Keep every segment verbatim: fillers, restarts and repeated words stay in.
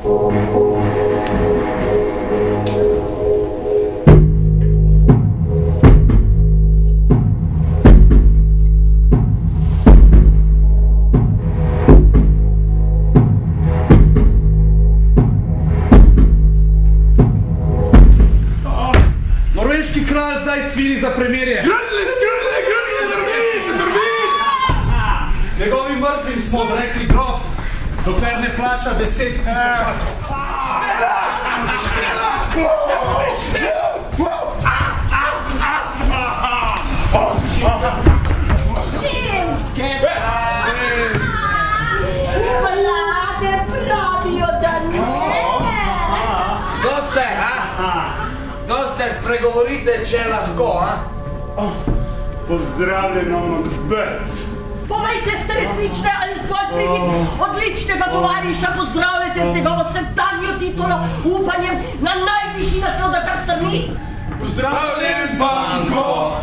Norveški kralj zdaj cvili za premirje. Grnli, skrnli, grnli, drvi, drvi! Njegovim mrtvim smo odrekli grob, dokler ne plača deset tisočakov. Šnela! Šnela! Nekoli šnela! Ženske! Vlade pravijo, da ne! Doste, ha? Doste, spregovorite, če lahko, a? Pozdravljeno, Macbeth! Povejte, ste resnične ali zgolj privid odličnega tovariša, pozdravljate z njegovo sedanjo titulo, upanjem na najvišji naslov, da kar strni! Pozdravljen, Banko!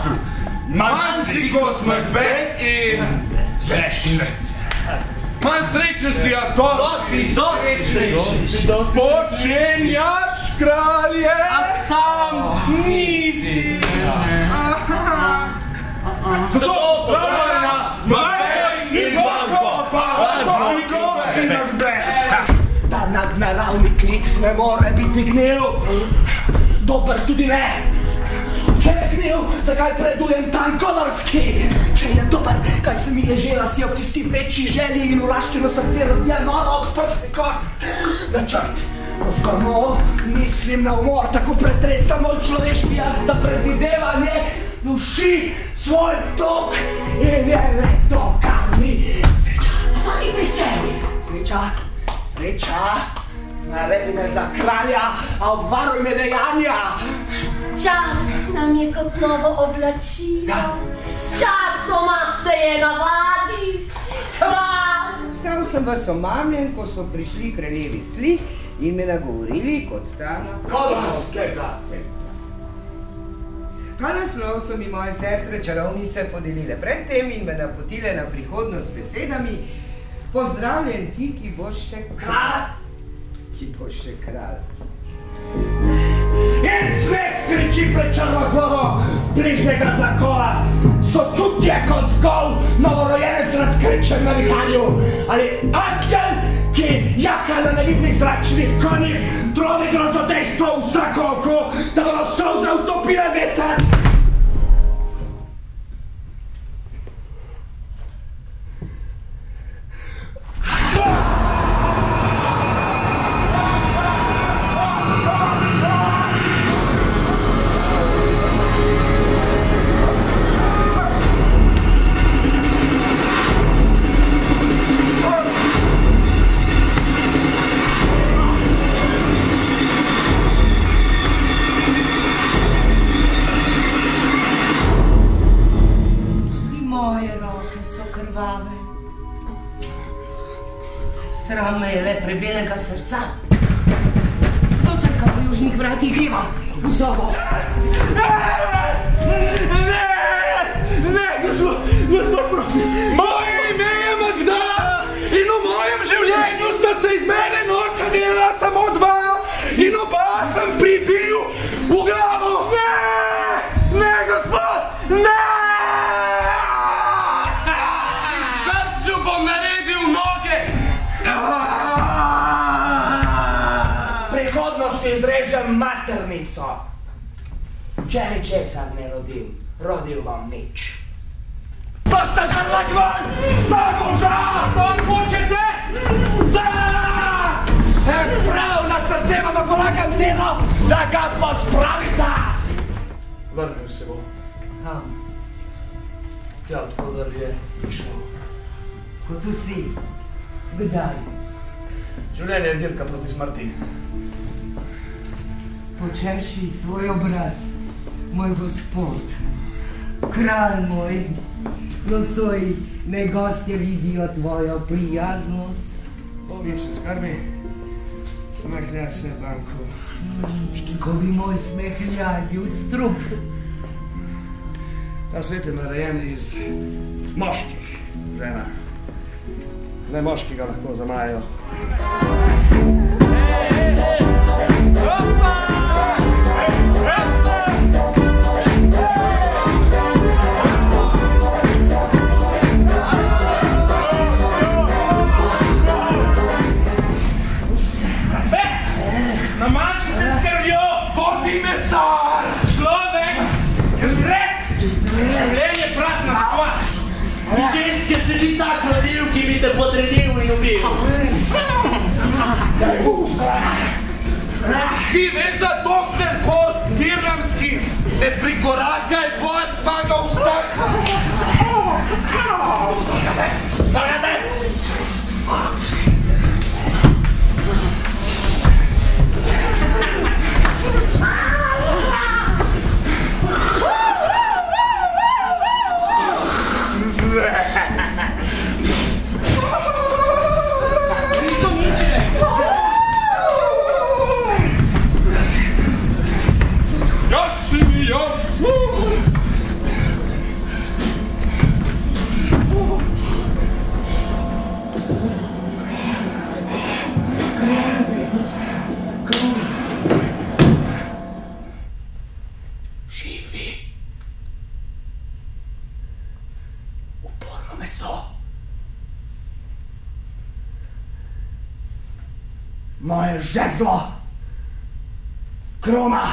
Manj si kot Macbeth in vešnec! Manj srečen si, a dosti srečen! Počenjaš, kralje! A sam nisi! Zato pozdravljena Macbeth in Banko! Banko in Macbeth! Ta nadnaravni klic ne more biti gnil, dober tudi ne! Če je gnil, zakaj predujem tankodarski? Če je dober, kaj se mi je žela, si ob tisti večji želji in uraščeno srce razbija noro od prsnikov. Načrt, samo mislim na umor, tako pretresam od človeški jaz, da predvidevanje duši svoj tok in je le to, kar mi sreča. In pri sebi. Sreča, sreča, naredi me za kralja, a obvaruj me dejanja. Čas nam je kot novo oblačilo, s časoma se je navadiš, kralj. Stal sem vas omamljen, ko so prišli kraljevi slih in me nagovorili kot ta naslov. Ta naslov so mi moje sestre čarovnice podelile predtem in me napotile na prihodnost s besedami: pozdravljen ti, ki boš še kralj. Ki boš še kralj. In svet kriči pred črno zlovo bližnjega zakola. Sočutje kot gol, novorojenec razkričen na viharju. Ali angel, ki jaha na nevidnih zračnih konjih, drobi grozodejstvo vsako oko, da bodo solze utopile veter. Sram me je le prebelega srca. Kdo trka po južnih vratih griva v zobo? Ne! Ne, gospod, prosim! Moje ime je Macbeth in v mojem življenju sta se iz mene norca delala samo dva in oba sem pribil v glavo! Ne! Ne, gospod! Ne! Izrežem maternico. Včeraj česar ne rodim, rodil vam nič. Posta žadla gvan, samo žal, kot hočete? Da! Prav na srce vam polagam delo, da ga pospravita. Vrnil se bom. Kam? Tja, odkodar je prišel. Kot vsi. Kdaj? Življenje je dirka proti smrti. Počeši svoj obraz, moj gospod, kralj moj, nocoj me gostje vidijo tvojo prijaznost. Obič se skrbi, smehlja se, Banko. Ko bi moj smehljaj bil strup. Ta svet je narejen iz moških žena. Zdaj moški ga lahko zamajo. Ti veš, da dokler kost Hirnamski ne prikoraka je tvoja zmaga vsaka. Zagledaj! Moje žezlo, krona,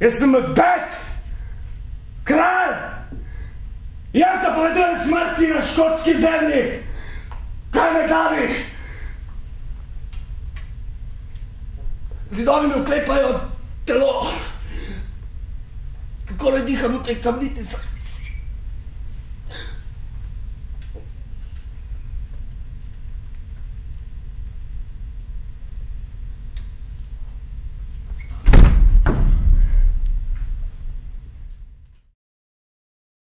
jaz sem Macbeth, kralj, jaz zapovedujem smrti na škotski zemlji, kaj me glavi. Zidovi mi oklepajo telo, kako ne diham v tej kamniti zrak.